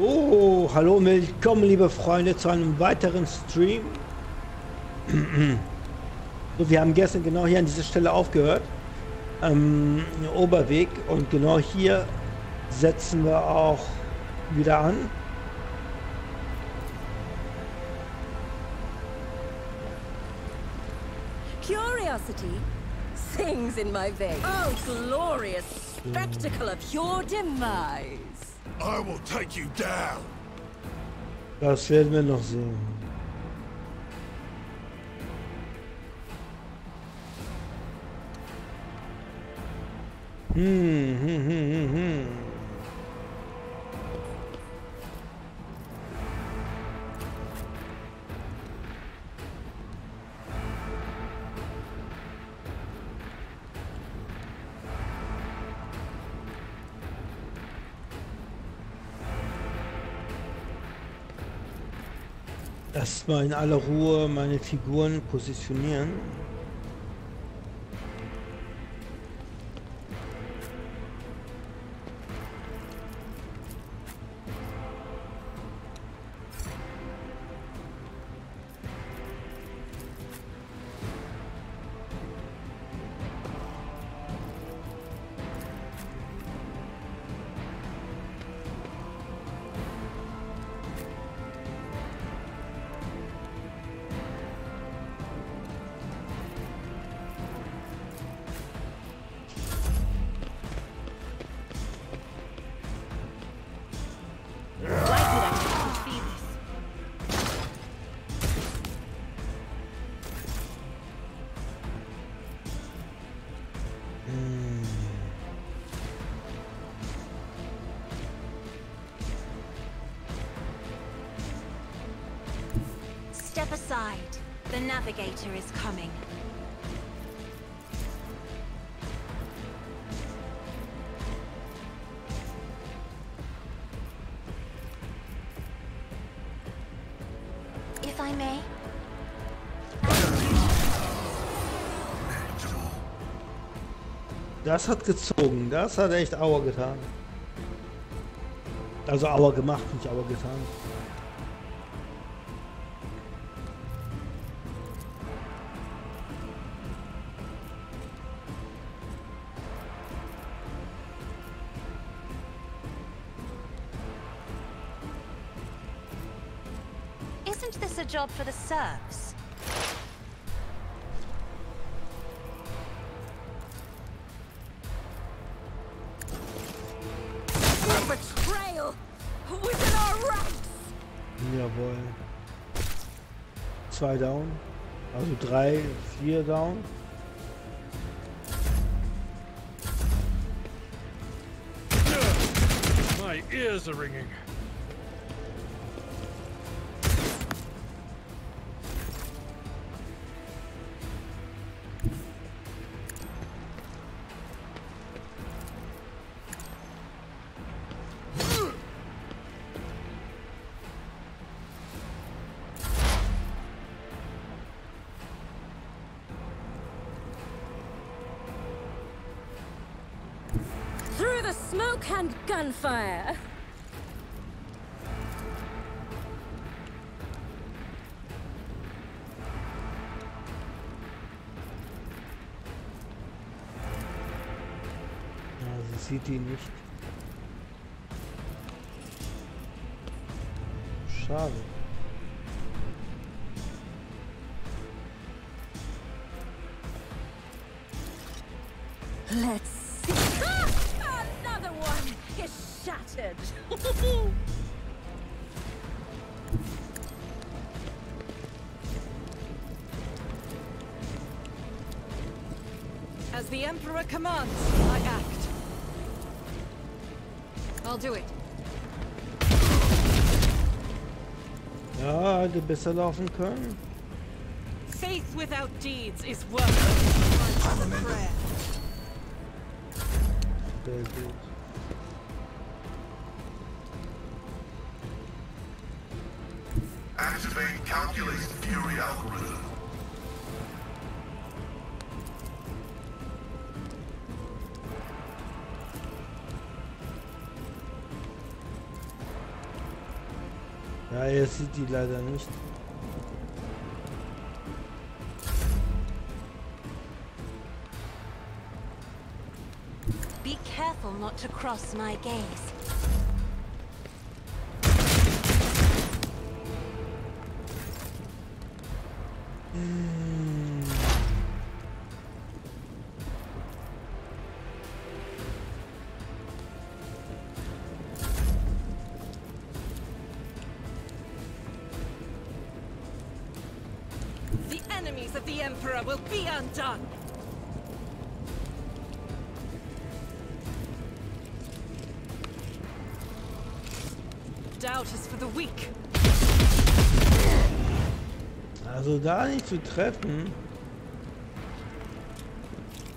So, hallo und willkommen, liebe Freunde, zu einem weiteren Stream. So, wir haben gestern genau hier an dieser Stelle aufgehört, Oberweg, und genau hier setzen wir auch wieder an. Curiosity sings in my veins. Oh, glorious spectacle of your demise. I will take you down. Das werden wir noch sehen. Erstmal in aller Ruhe meine Figuren positionieren. Step aside. The navigator is coming. If I may. Das hat gezogen. Das hat echt Aua getan. Also Aua gemacht, nicht Aua getan. Isn't this a job for the serfs? A betrayal within our ranks. Jawohl. 2 down. Also 3, 4 down. My ears are ringing. Smoke and gunfire. Ja, sie sieht ihn nicht. Schade. Let's see. Ah! Another one is shattered. As the Emperor commands, I act. I'll do it. Ja, hätte besser laufen können. Faith without deeds is worthless. Prayer. Sehr gut. Activate Calculus Fury Algorithm. Ja, ihr sieht die leider nicht. Be careful not to cross my gaze. The enemies of the Emperor will be undone. Doubt is for the weak. Also da nicht zu treffen,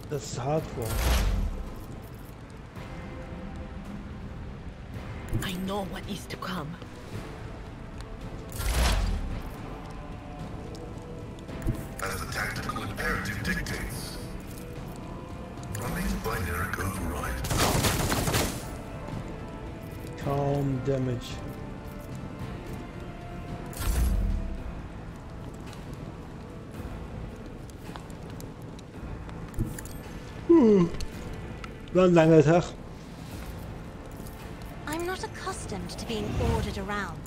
das ist hardcore. I know what is to come. As the tactical imperative dictates, running binary override. Calm damage. War ein langer Tag. I'm not accustomed to being ordered around.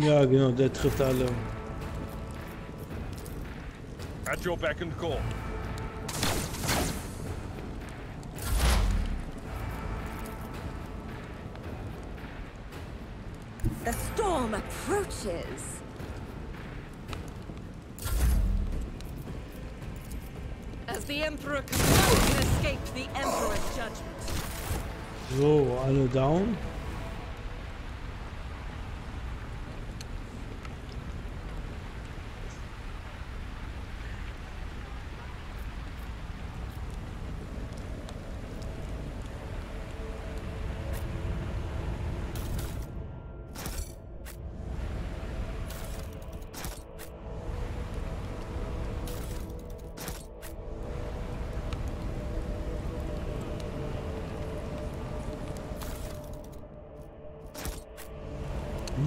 Ja, genau, der trifft alle. At your beck and call. The storm approaches. The Emperor can escape the Emperor's judgment. So, alle down.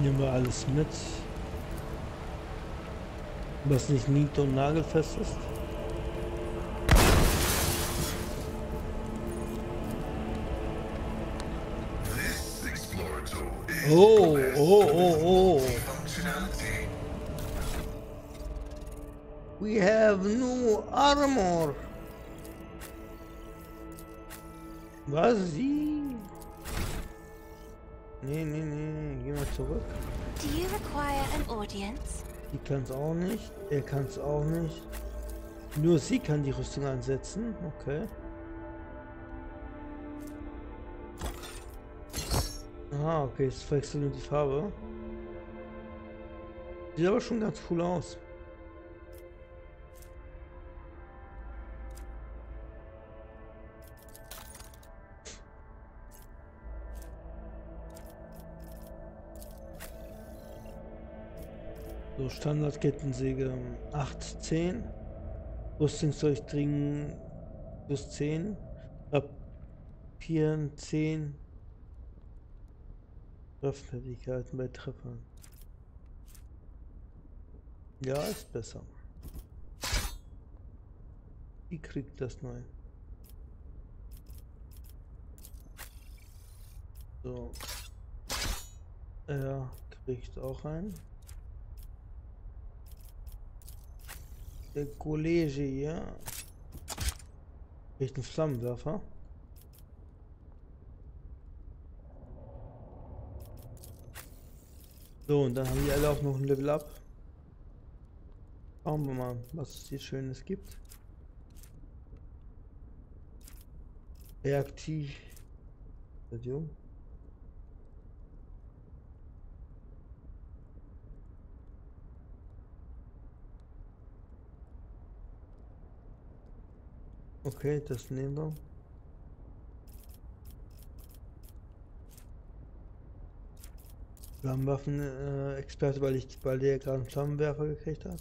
Nehmen wir alles mit, was nicht nied- und nagelfest ist. Oh, oh, oh, oh. We have new armor. Was sie? Nee, nee, nee, geh mal zurück. Do you require an audience? Die kann es auch nicht, er kann es auch nicht. Nur sie kann die Rüstung ansetzen, okay. Aha, okay, jetzt wechselt nur die Farbe. Sieht aber schon ganz cool aus. So, Standardkettensäge 8, 10. Rüstungsdurchdringen plus 10. Papieren 10. Waffenfähigkeiten bei Treffern. Ja, ist besser. Die kriegt das neu. So. Er kriegt auch ein. Der Kollege hier kriegt einen Flammenwerfer. So, und dann haben die alle auch noch ein Level Up. Schauen wir mal, was es hier Schönes gibt. Reaktiv. Okay, das nehmen wir. Flammenwaffen-Experte, weil der gerade einen Flammenwerfer gekriegt hat.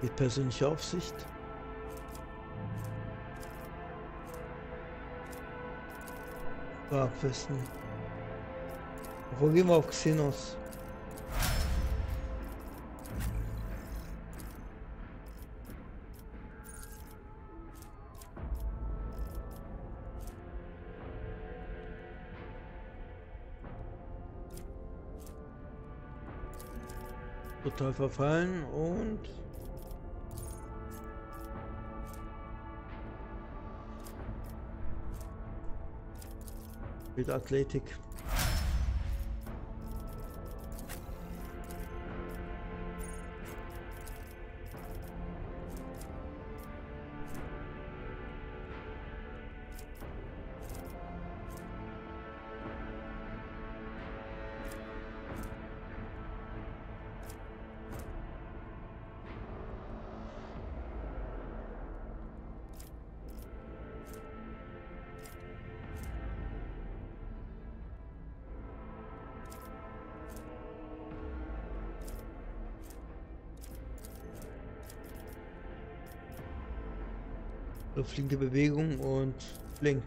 Mit persönlicher Aufsicht. Warp-Westen. Probieren wir auf Xenos. Total verfallen und mit Athletik. Flinke Bewegung und Blink.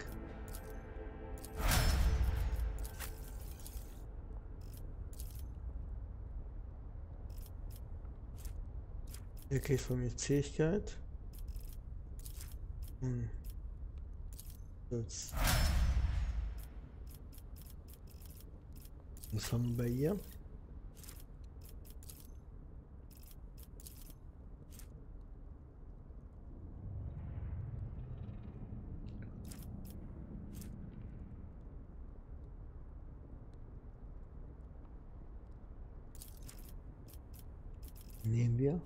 Hier kriegt von mir Zähigkeit. Was haben wir bei ihr? Nehmen wir.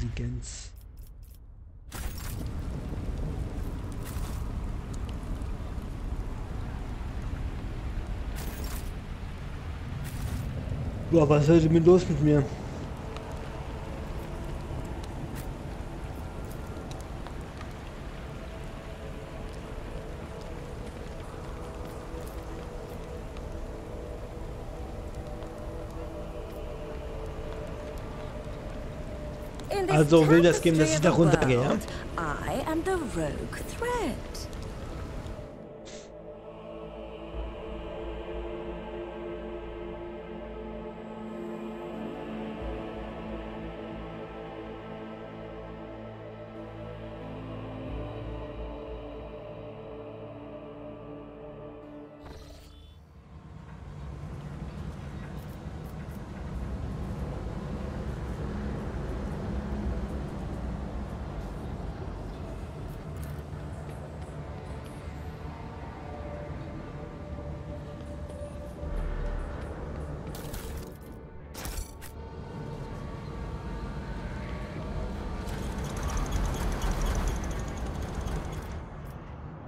Intelligenz. Boah, was ist denn los mit mir? Also will das geben, dass ich da runtergehe, ja? I am the rogue thread.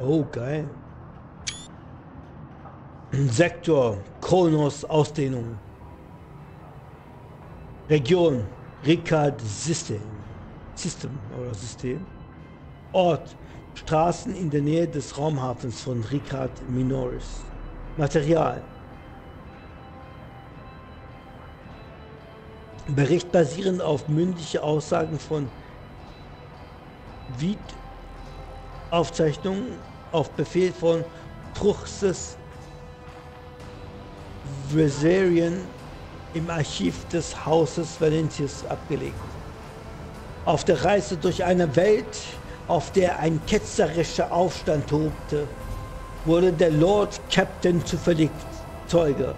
Oh, geil. Sektor, Kronos, Ausdehnung. Region, Rykad System. Ort, Straßen in der Nähe des Raumhafens von Rykad Minoris. Material. Bericht basierend auf mündliche Aussagen von Wied. Aufzeichnungen auf Befehl von Truchses Vesarian im Archiv des Hauses Valentius abgelegt. Auf der Reise durch eine Welt, auf der ein ketzerischer Aufstand tobte, wurde der Lord Captain zufällig Zeuge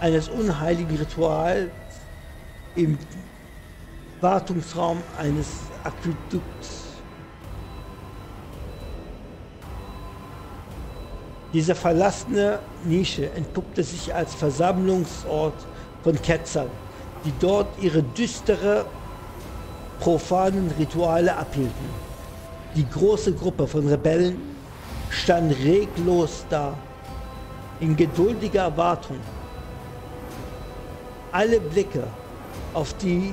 eines unheiligen Rituals im Wartungsraum eines Aquädukts. Diese verlassene Nische entpuppte sich als Versammlungsort von Ketzern, die dort ihre düstere, profanen Rituale abhielten. Die große Gruppe von Rebellen stand reglos da, in geduldiger Erwartung, alle Blicke auf die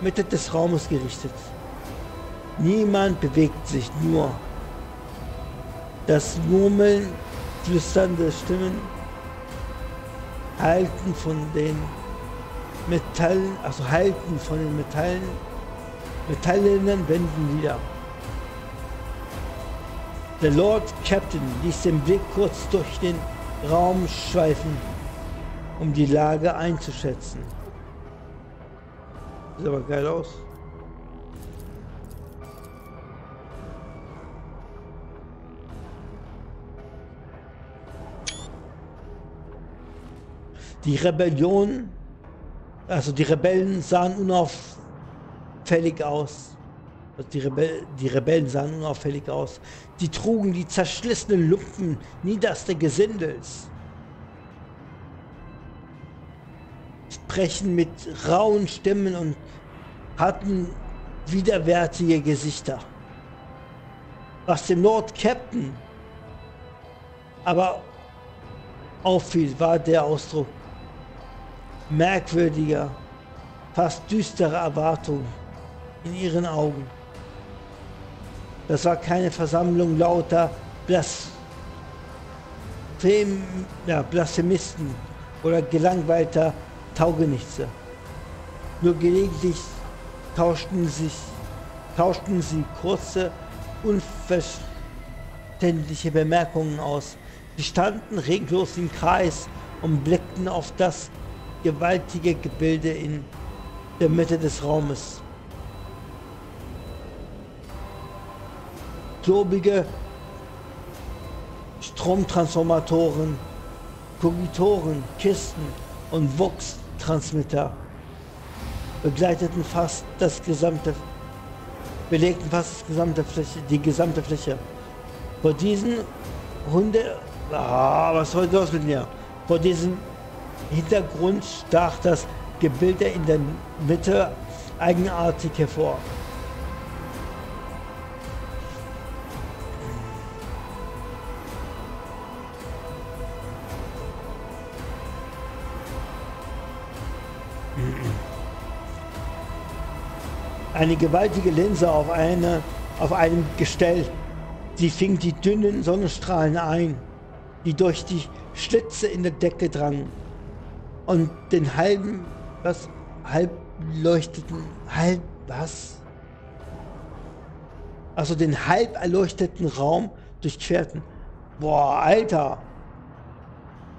Mitte des Raumes gerichtet. Niemand bewegt sich, nur das Murmeln, flüsternde Stimmen halten von den metallenen Wänden wieder. Der Lord Captain ließ den Blick kurz durch den Raum schweifen, um die Lage einzuschätzen. Sieht aber geil aus. Die Rebellen sahen unauffällig aus. Die trugen die zerschlissenen Lumpen niedersten Gesindels. Sprechen mit rauen Stimmen und hatten widerwärtige Gesichter. Was dem Lord Captain aber auffiel, war der Ausdruck merkwürdiger, fast düsterer Erwartung in ihren Augen. Das war keine Versammlung lauter Blasphemisten oder gelangweilter Taugenichtse. Nur gelegentlich tauschten sie kurze, unverständliche Bemerkungen aus. Sie standen reglos im Kreis und blickten auf das gewaltige Gebilde in der Mitte des Raumes. Klobige Stromtransformatoren, Kogitoren, Kisten und Vox-Transmitter belegten fast das gesamte Fläche, Vor diesen Vor diesem Hintergrund stach das Gebilde in der Mitte eigenartig hervor. Eine gewaltige Linse auf einem Gestell. Sie fing die dünnen Sonnenstrahlen ein, die durch die Schlitze in der Decke drangen und den halb erleuchteten Raum durchquerten. Boah, Alter!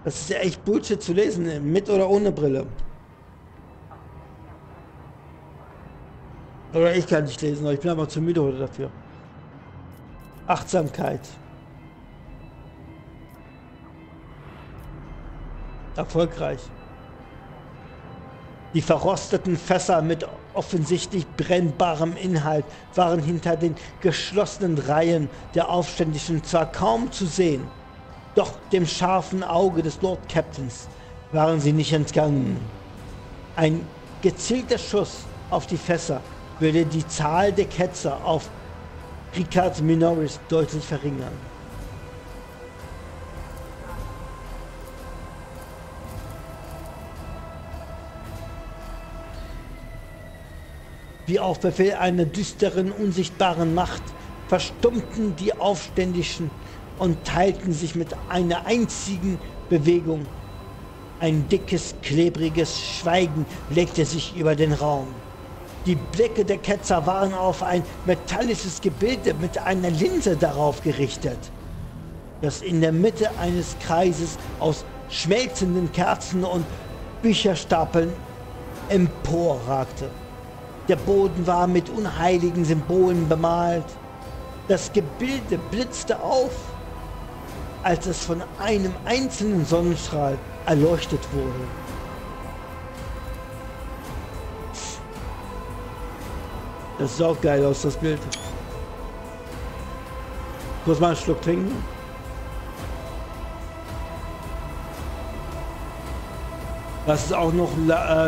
Das ist ja echt Bullshit zu lesen, mit oder ohne Brille. Oder ich kann nicht lesen, ich bin aber zu müde heute dafür. Achtsamkeit. Erfolgreich. Die verrosteten Fässer mit offensichtlich brennbarem Inhalt waren hinter den geschlossenen Reihen der Aufständischen zwar kaum zu sehen, doch dem scharfen Auge des Lord Captains waren sie nicht entgangen. Ein gezielter Schuss auf die Fässer würde die Zahl der Ketzer auf Rykad Minoris deutlich verringern. Wie auf Befehl einer düsteren, unsichtbaren Macht verstummten die Aufständischen und teilten sich mit einer einzigen Bewegung. Ein dickes, klebriges Schweigen legte sich über den Raum. Die Blicke der Ketzer waren auf ein metallisches Gebilde mit einer Linse darauf gerichtet, das in der Mitte eines Kreises aus schmelzenden Kerzen und Bücherstapeln emporragte. Der Boden war mit unheiligen Symbolen bemalt. Das Gebilde blitzte auf, als es von einem einzelnen Sonnenstrahl erleuchtet wurde. Das sieht auch geil aus, das Bild. Muss man einen Schluck trinken? Was es auch noch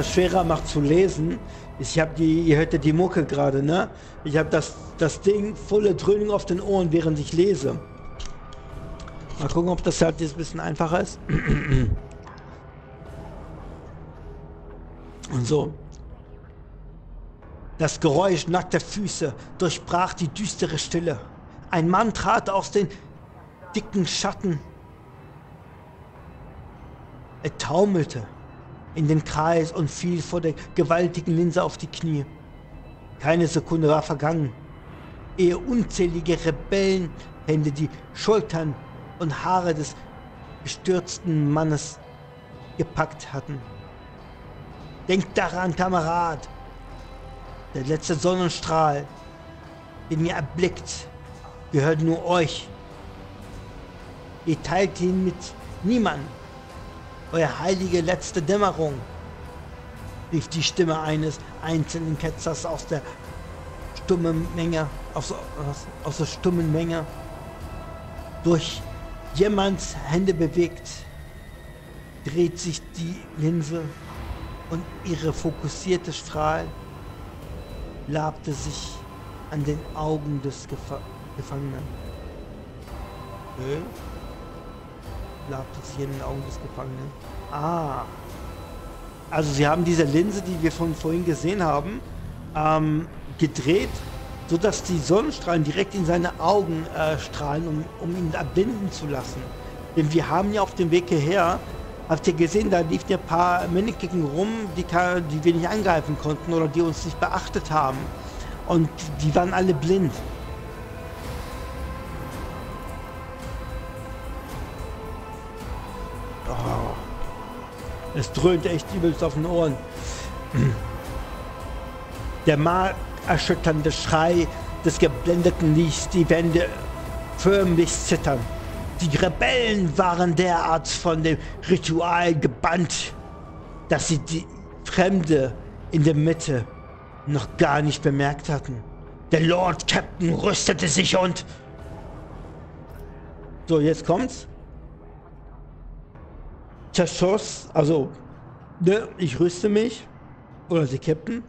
schwerer macht zu lesen, ist, ihr hört ja die Mucke gerade, ne? Ich habe das Ding volle Dröhnung auf den Ohren, während ich lese. Mal gucken, ob das halt jetzt ein bisschen einfacher ist. und so. Das Geräusch nackter Füße durchbrach die düstere Stille. Ein Mann trat aus den dicken Schatten. Er taumelte in den Kreis und fiel vor der gewaltigen Linse auf die Knie. Keine Sekunde war vergangen, ehe unzählige Rebellenhände die Schultern und Haare des gestürzten Mannes gepackt hatten. Denk daran, Kamerad! Der letzte Sonnenstrahl, den ihr erblickt, gehört nur euch. Ihr teilt ihn mit niemandem. Euer heilige letzte Dämmerung, rief die Stimme eines einzelnen Ketzers aus der stummen Menge, aus der stummen Menge, durch jemands Hände bewegt, dreht sich die Linse und ihre fokussierte Strahl labte sich an den Augen des Gefangenen. Okay. Labte sich in den Augen des Gefangenen. Ah. Also sie haben diese Linse, die wir von vorhin gesehen haben, gedreht, sodass die Sonnenstrahlen direkt in seine Augen strahlen, um ihn erblinden zu lassen. Denn wir haben ja auf dem Weg hierher, habt ihr gesehen, da liefen ja ein paar Männikigen rum, die wir nicht angreifen konnten oder die uns nicht beachtet haben. Und die waren alle blind. Es dröhnte echt übelst auf den Ohren. Der markerschütternde Schrei des Geblendeten ließ die Wände förmlich zittern. Die Rebellen waren derart von dem Ritual gebannt, dass sie die Fremde in der Mitte noch gar nicht bemerkt hatten. Der Lord Captain rüstete sich und... So, jetzt kommt's. Zerschoss, also, ne, ich rüste mich, oder der Captain,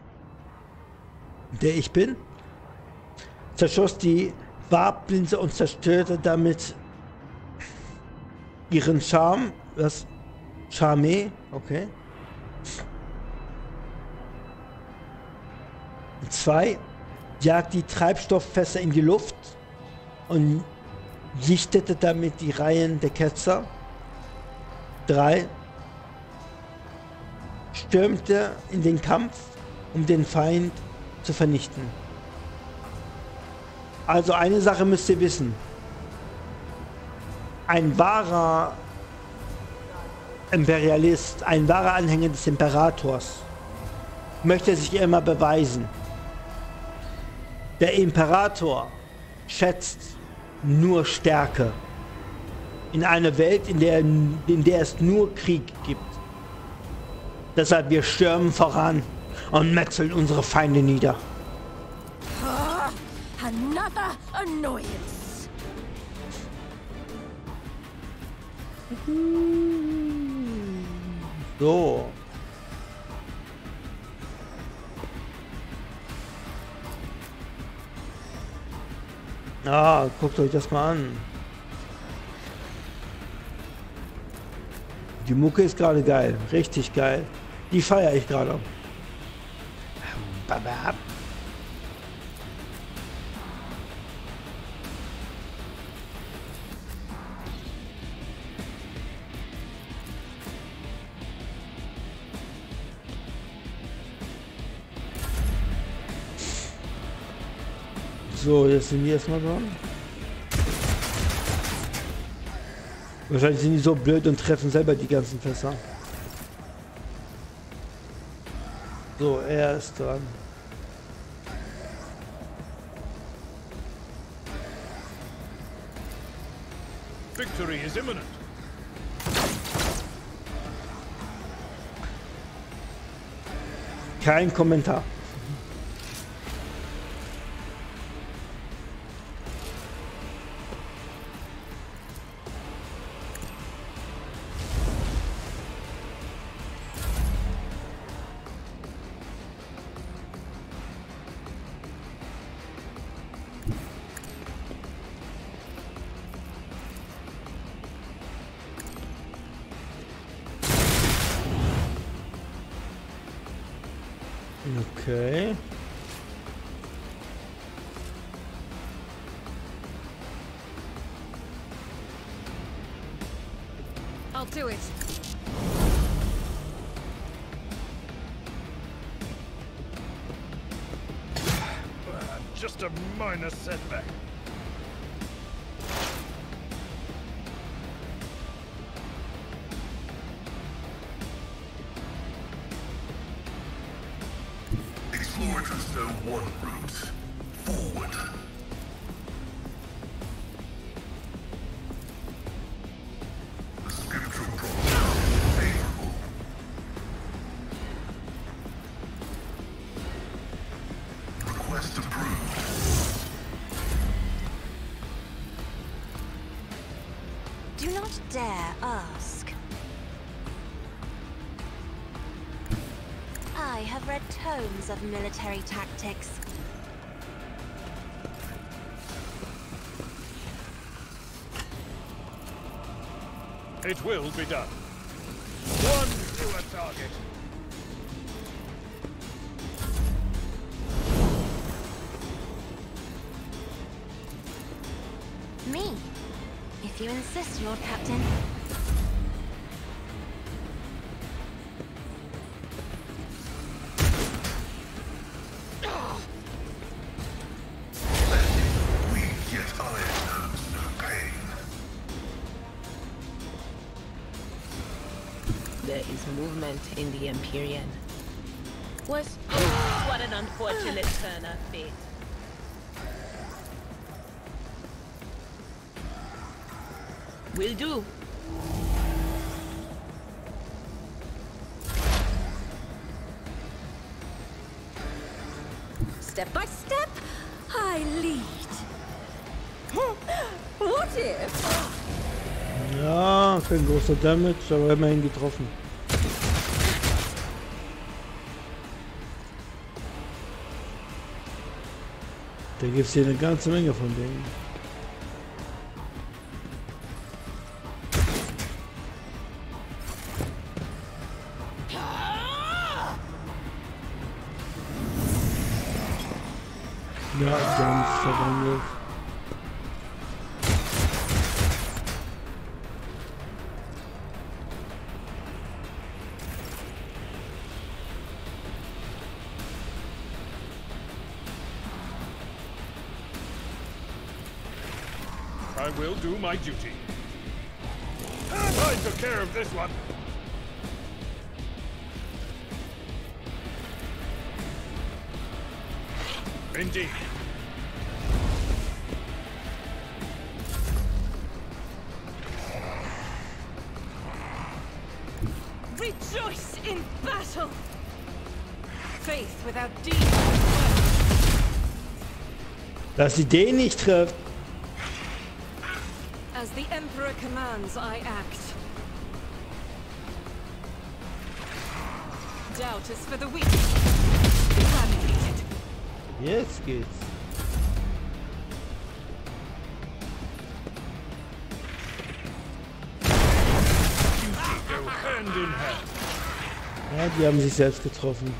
der ich bin, zerschoss die Warplinse und zerstörte damit ihren Charme, das Charme, okay. 2, jagt die Treibstofffässer in die Luft und lichtete damit die Reihen der Ketzer. 3, stürmte in den Kampf, um den Feind zu vernichten. Also eine Sache müsst ihr wissen. Ein wahrer Imperialist, ein wahrer Anhänger des Imperators, möchte sich immer beweisen. Der Imperator schätzt nur Stärke. In einer Welt, in der es nur Krieg gibt. Deshalb, wir stürmen voran und metzeln unsere Feinde nieder. Another annoyance. So. Ah, guckt euch das mal an. Die Mucke ist gerade geil, richtig geil. Die feiere ich gerade. So, jetzt sind wir erstmal dran. Wahrscheinlich sind die so blöd und treffen selber die ganzen Fässer. So, er ist dran. Victory is imminent. Kein Kommentar. Okay. I'll do it. Just a minor setback. Explorers know one route. Forward. The spiritual problem is favorable. Request approved. Do not dare ask. I have read tomes of military tactics. It will be done. One to a target. Me, if you insist, Lord Captain. Movement in the Empyrean. Was what an unfortunate turn of fate. Will do. Step by step, I lead. What if? Ja, kein großer Damage, aber immerhin getroffen. Da gibt es hier eine ganze Menge von denen. Ja, ganz verwandelt. I will do my duty. I took care of this one. Indeed. Rejoice in battle. Faith without deeds. Dass sie den nicht trifft. As the Emperor commands, I act. Doubt is for the weak. Examined. Yes, kids. Ja, die haben sich selbst getroffen.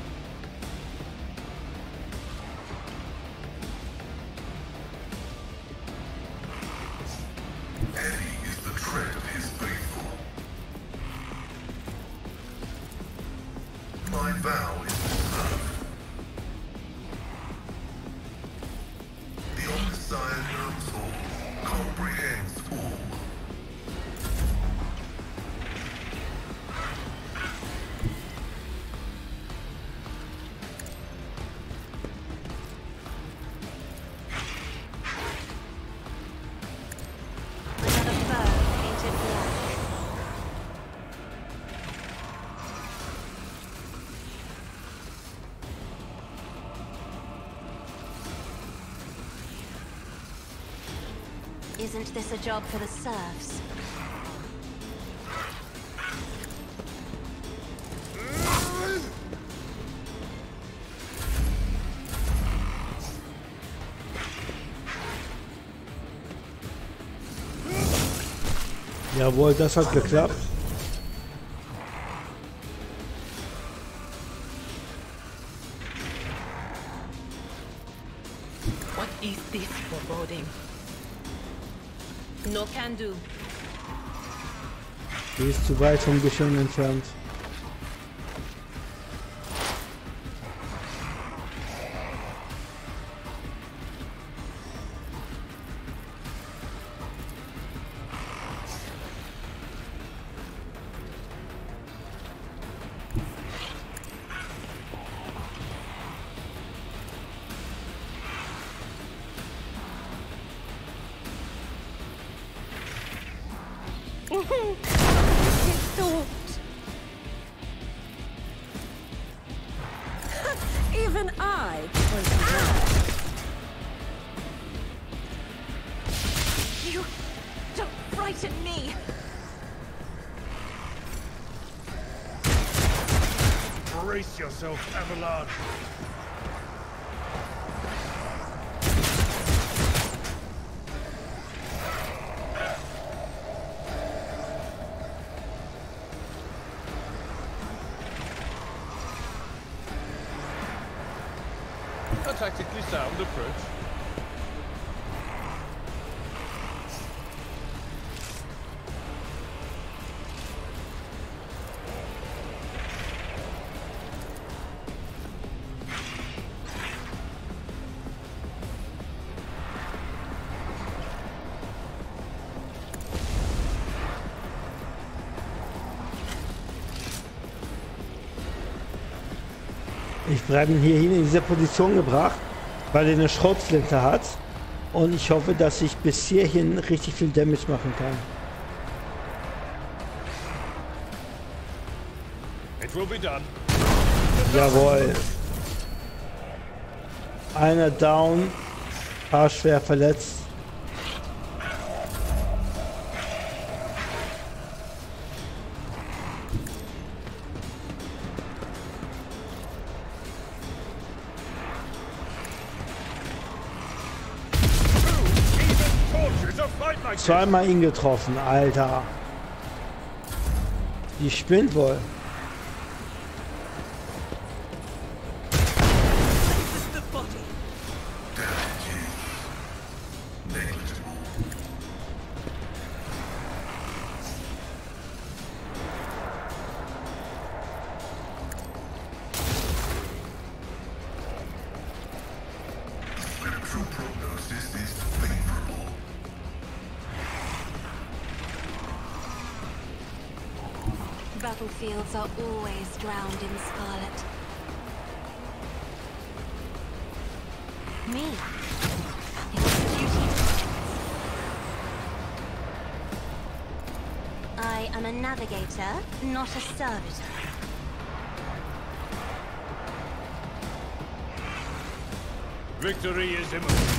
Isn't this a job for the serfs? Jawohl, das hat geklappt. Is this foreboding? No can do. Die ist zu weit vom Geschirr entfernt. A tactically sound approach. Wir haben ihn hierhin in diese Position gebracht, weil er eine Schrotflinte hat. Und ich hoffe, dass ich bis hierhin richtig viel Damage machen kann. It will be done. Jawohl. Einer down, paar schwer verletzt. Zweimal ihn getroffen, Alter. Die spinnt wohl. Battlefields are always drowned in scarlet. Me? It's duty. I am a navigator, not a servitor. Victory is imminent.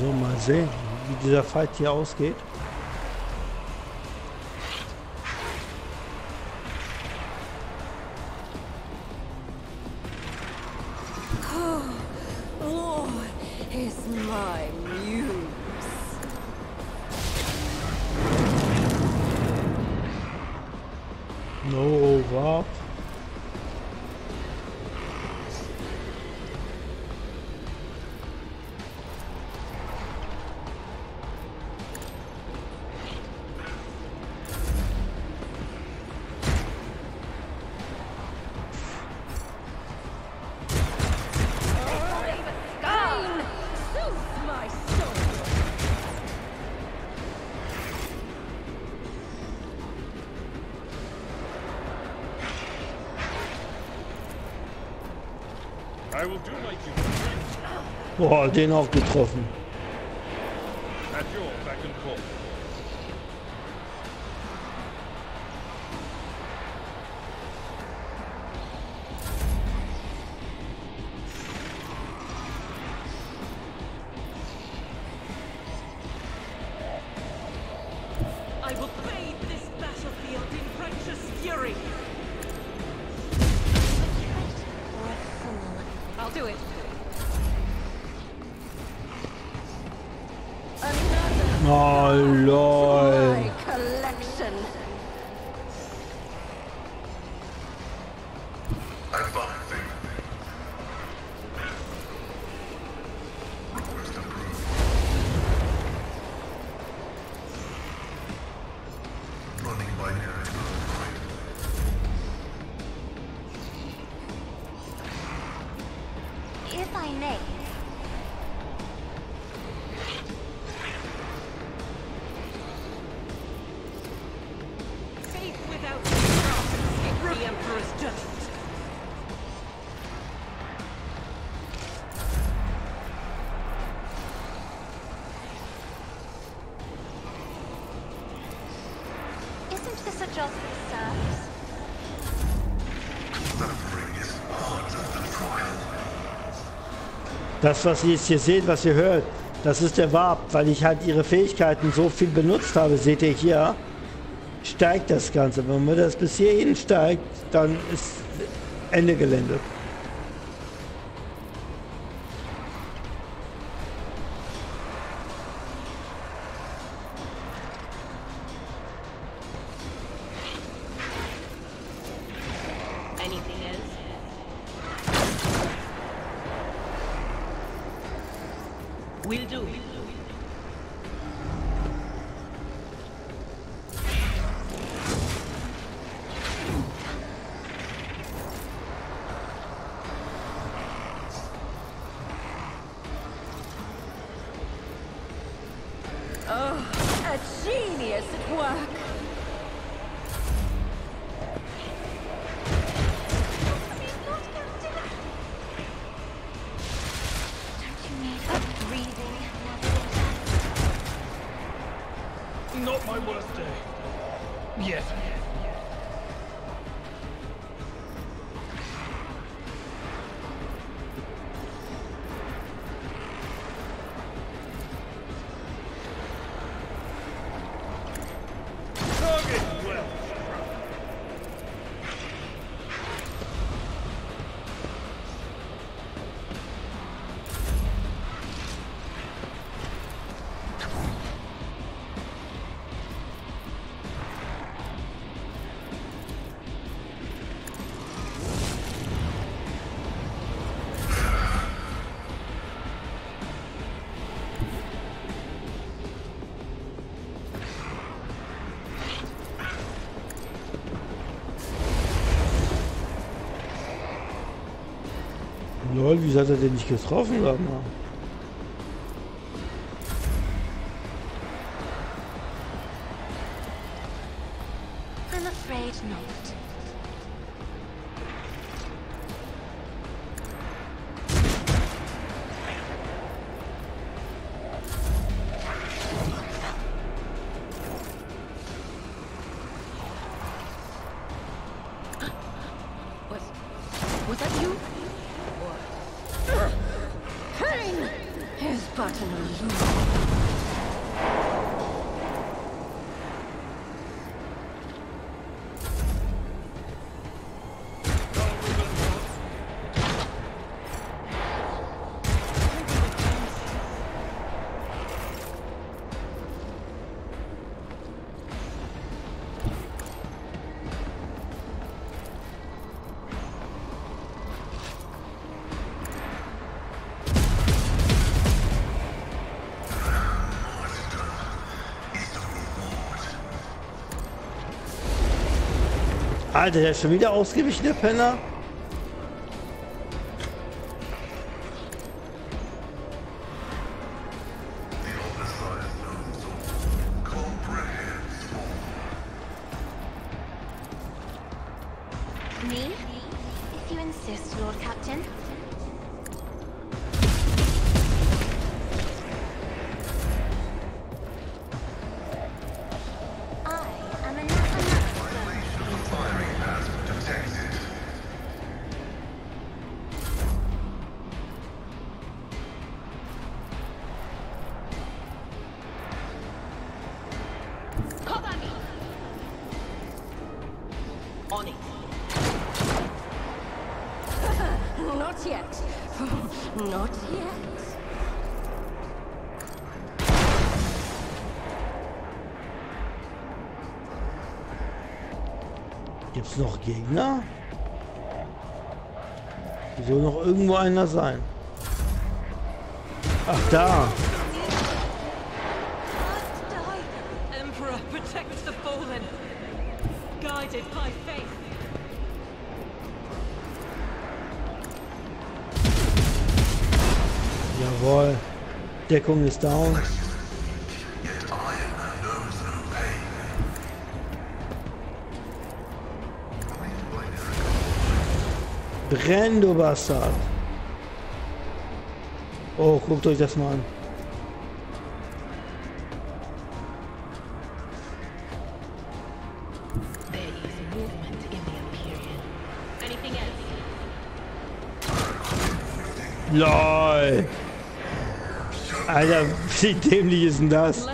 So, mal sehen, wie dieser Fight hier ausgeht. Boah, den auch getroffen. Oh, lol. Das, was ihr jetzt hier seht, was ihr hört, das ist der Warp, weil ich halt ihre Fähigkeiten so viel benutzt habe. Seht ihr hier, steigt das Ganze. Wenn man das bis hierhin steigt, dann ist Ende Gelände. Lol, wieso hat er den nicht getroffen, sag mal? I'm afraid not. Alter, der ist schon wieder ausgewichen, der Penner. Not yet. Gibt's noch Gegner? Soll noch irgendwo einer sein? Ach, da! Jawohl, Deckung ist down. Renn, du Bastard! Oh, guckt euch das mal an. LOL! Alter, wie dämlich ist denn das?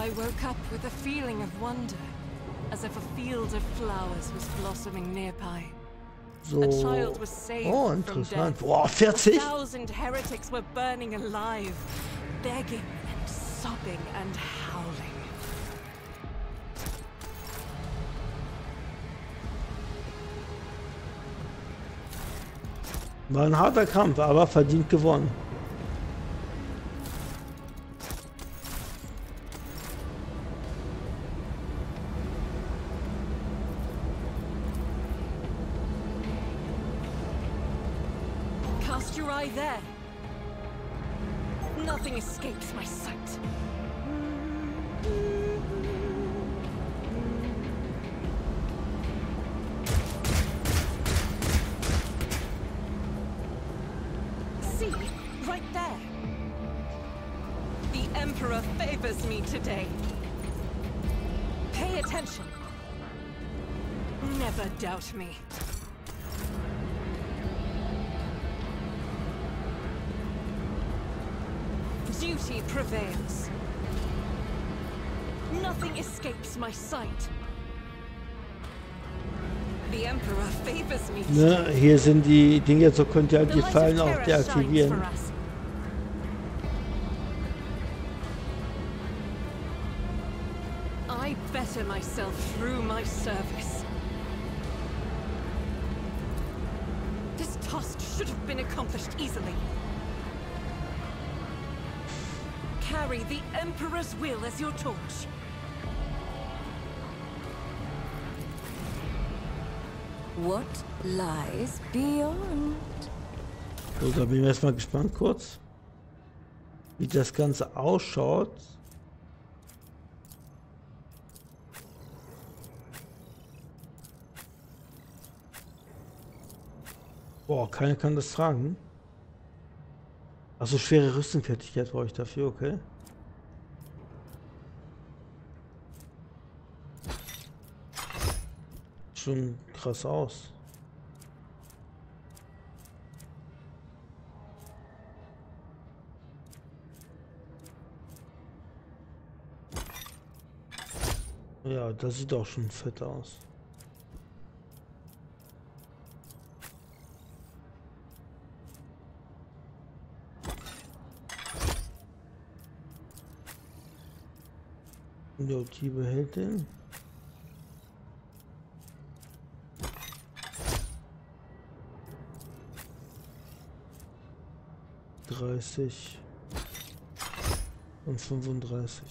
I woke up with a feeling of wonder, as if a field of flowers was blossoming nearby. So. A child was saved from death. Wow, 40. 1,000 heretics were burning alive, begging and sobbing and howling. War ein harter Kampf, aber verdient gewonnen. There. Nothing escapes my sight. See, right there. The Emperor favors me today. Pay attention. Never doubt me. Duty prevails. Nothing escapes my sight. The Emperor favors me. Ne, hier sind die Dinge, so könnt ihr halt die Fallen auch deaktivieren. I better myself through my service. This task should have been accomplished easily. Carry the Emperor's will as your torch. What lies beyond? So, da bin ich erstmal gespannt kurz, wie das Ganze ausschaut. Boah, keiner kann das tragen. Also schwere Rüstungsfertigkeit brauche ich dafür, okay. Schon krass aus. Ja, das sieht auch schon fett aus. Ja, die behält den. Dreißig und 35.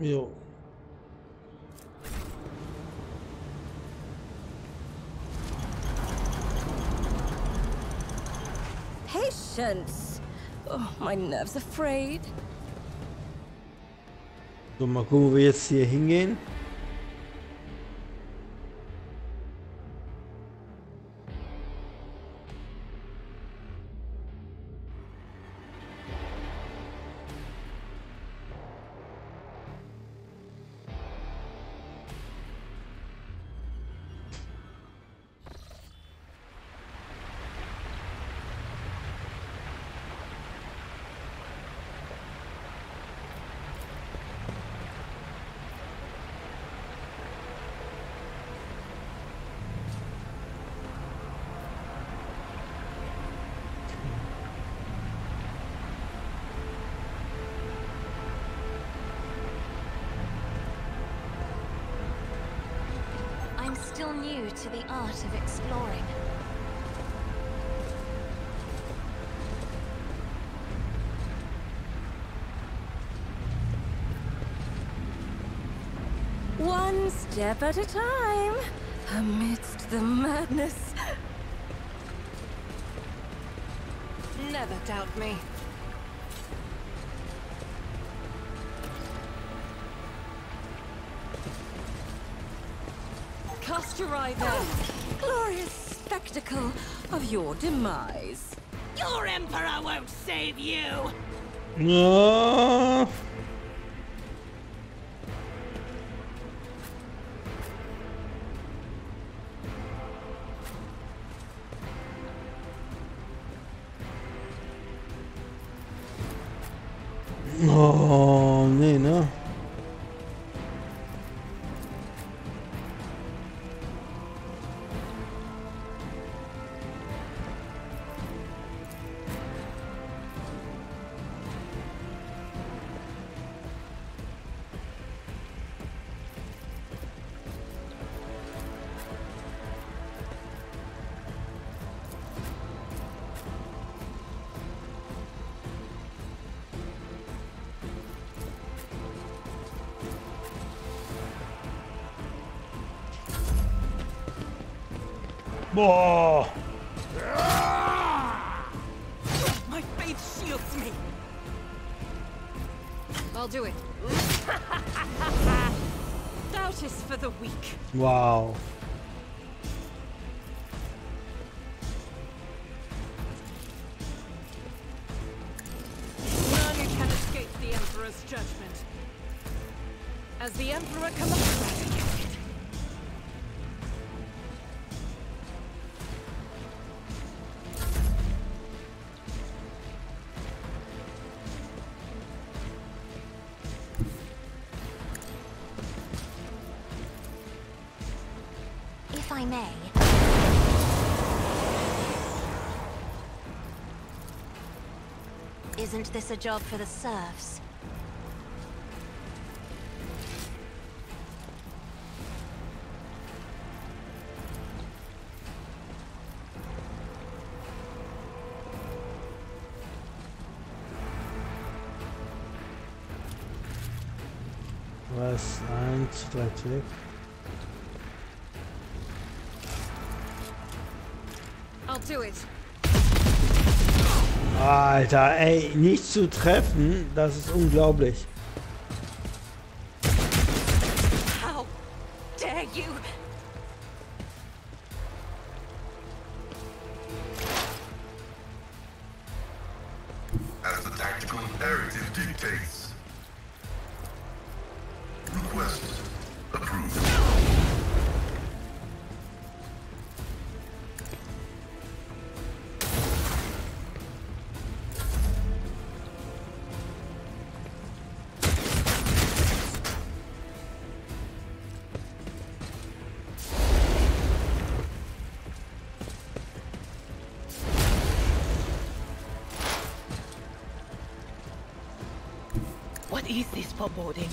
Jo. Oh, my nerves are frayed. So, mal gucken, wo wir jetzt hier hingehen. still new to the art of exploring. One step at a time, amidst the madness. Never doubt me. Cast your eye down. Glorious spectacle of your demise. Your emperor won't save you. No. Oh, nee, ne? Boah! My faith shields me. I'll do it. Doubt is for the weak. Wow. None can escape the Emperor's judgment. As the Emperor commands. I may. Isn't this a job for the serfs? Was ein Strategie? Alter, ey, nicht zu treffen, das ist unglaublich. How dare you? As the tactical narrative dictates. Request approved. What is this foreboding?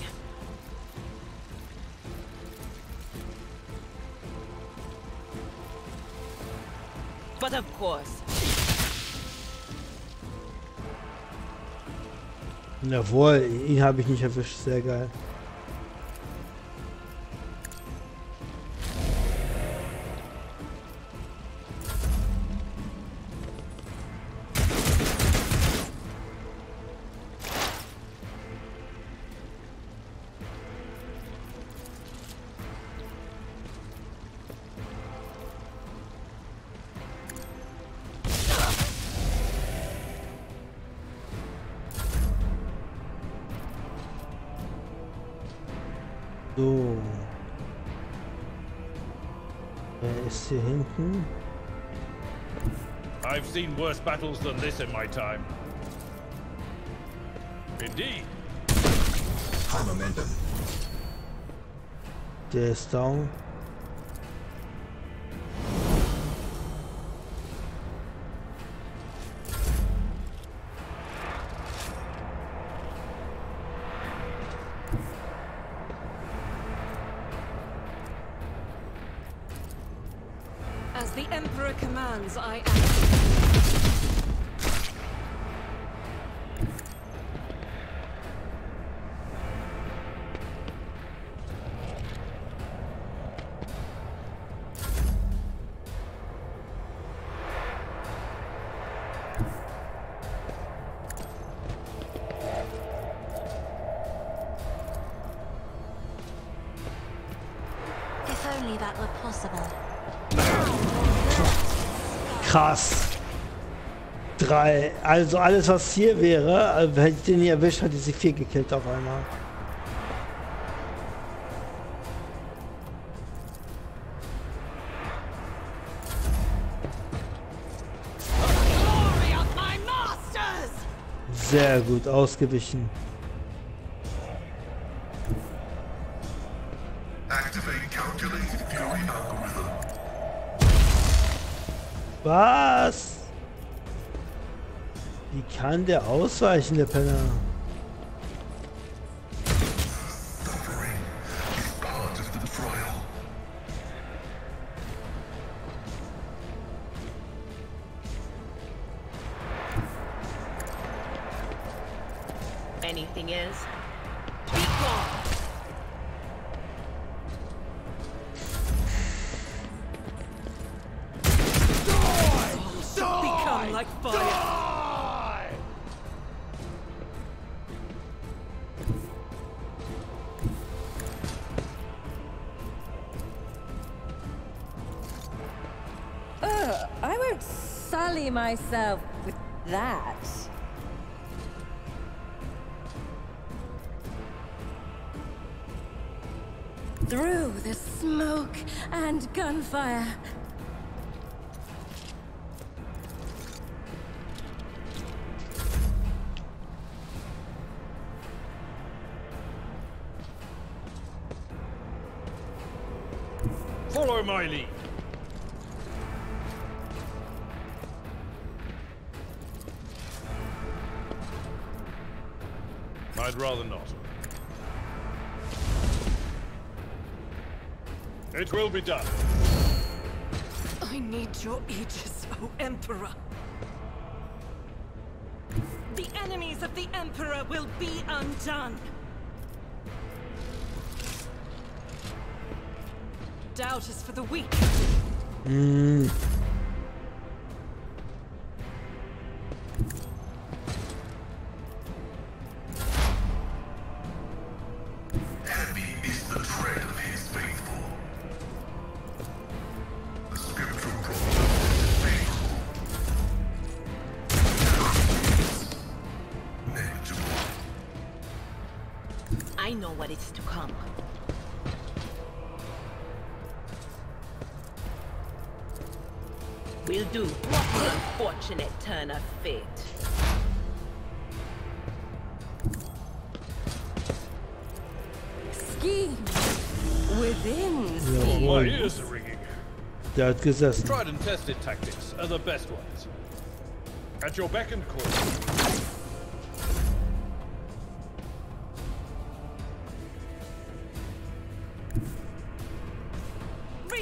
But of course. Jawohl, ihn habe ich nicht erwischt, sehr geil. So. Wer ist hier hinten? I've seen worse battles than this in my time. Indeed. Armamentum. Der ist down. As the Emperor commands, I act. Krass. 3. Also alles, was hier wäre, hätte ich den hier erwischt, hätte sie 4 gekillt auf einmal. Sehr gut, ausgewichen. Was? Wie kann der ausweichen, der Penner? Anything is. Myself with that. Through the smoke and gunfire. Follow my lead. I'd rather not. It will be done. I need your aegis, O Emperor. The enemies of the Emperor will be undone. Doubt is for the weak. I know what is to come. We'll do what the unfortunate turn of fate. Scheme within scheme. My ears are ringing. That gives us tried and tested tactics are the best ones. At your beck and call.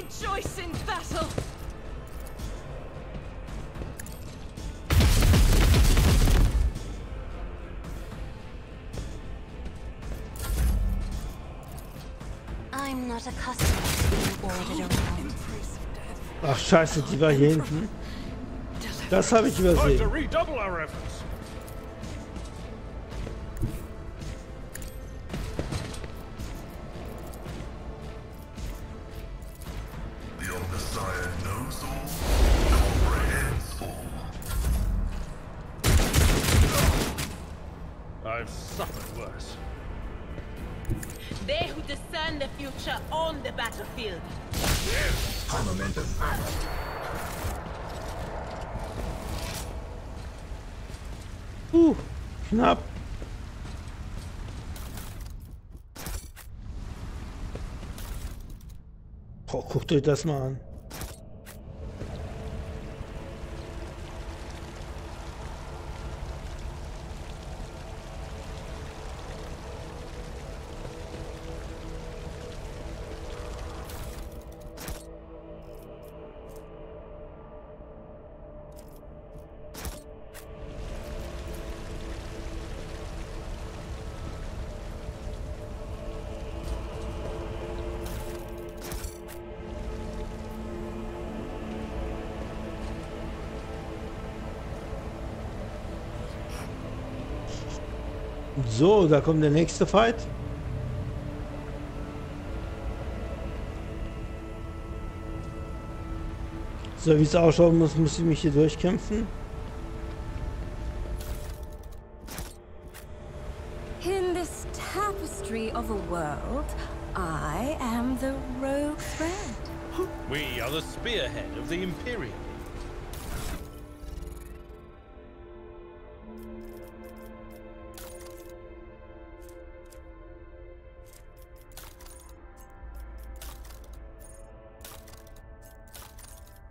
Rejoice in battle! I'm not accustomed to being ordered around. Ach scheiße, die war hier hinten. Das habe ich übersehen. I've suffered worse. They who discern the future on the battlefield. Armamentum. Knapp. Boah, guckt euch das mal an. So, da kommt der nächste Fight. So wie es ausschaut, muss ich mich hier durchkämpfen. In this tapestry of a world, I am the rogue thread. We are the spearhead of the Imperium.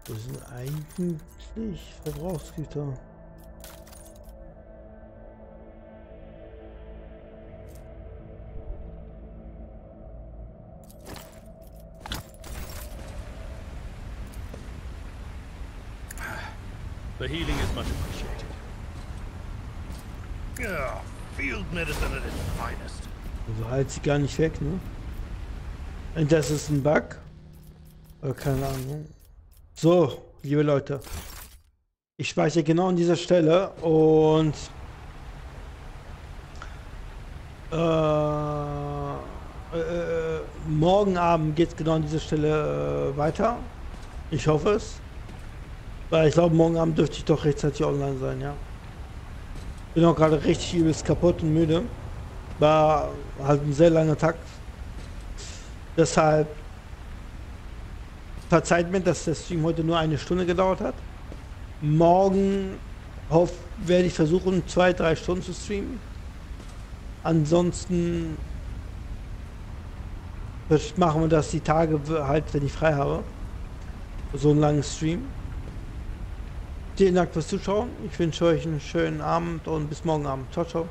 Das sind eigentlich Verbrauchsgüter. The healing is much appreciated. Yeah, field medicine at its finest. Also heilt sie gar nicht weg, ne? Und das ist ein Bug? Oder keine Ahnung. So, liebe Leute, ich speichere genau an dieser Stelle und morgen Abend geht es genau an dieser Stelle weiter. Ich hoffe es, weil ich glaube, morgen Abend dürfte ich doch rechtzeitig online sein, ja. Bin auch gerade richtig übelst kaputt und müde, war halt ein sehr langer Tag, deshalb verzeiht mir, dass der Stream heute nur eine Stunde gedauert hat. Morgen werde ich versuchen, 2-3 Stunden zu streamen. Ansonsten machen wir das die Tage halt, wenn ich frei habe. So einen langen Stream. Vielen Dank fürs Zuschauen. Ich wünsche euch einen schönen Abend und bis morgen Abend. Ciao, ciao.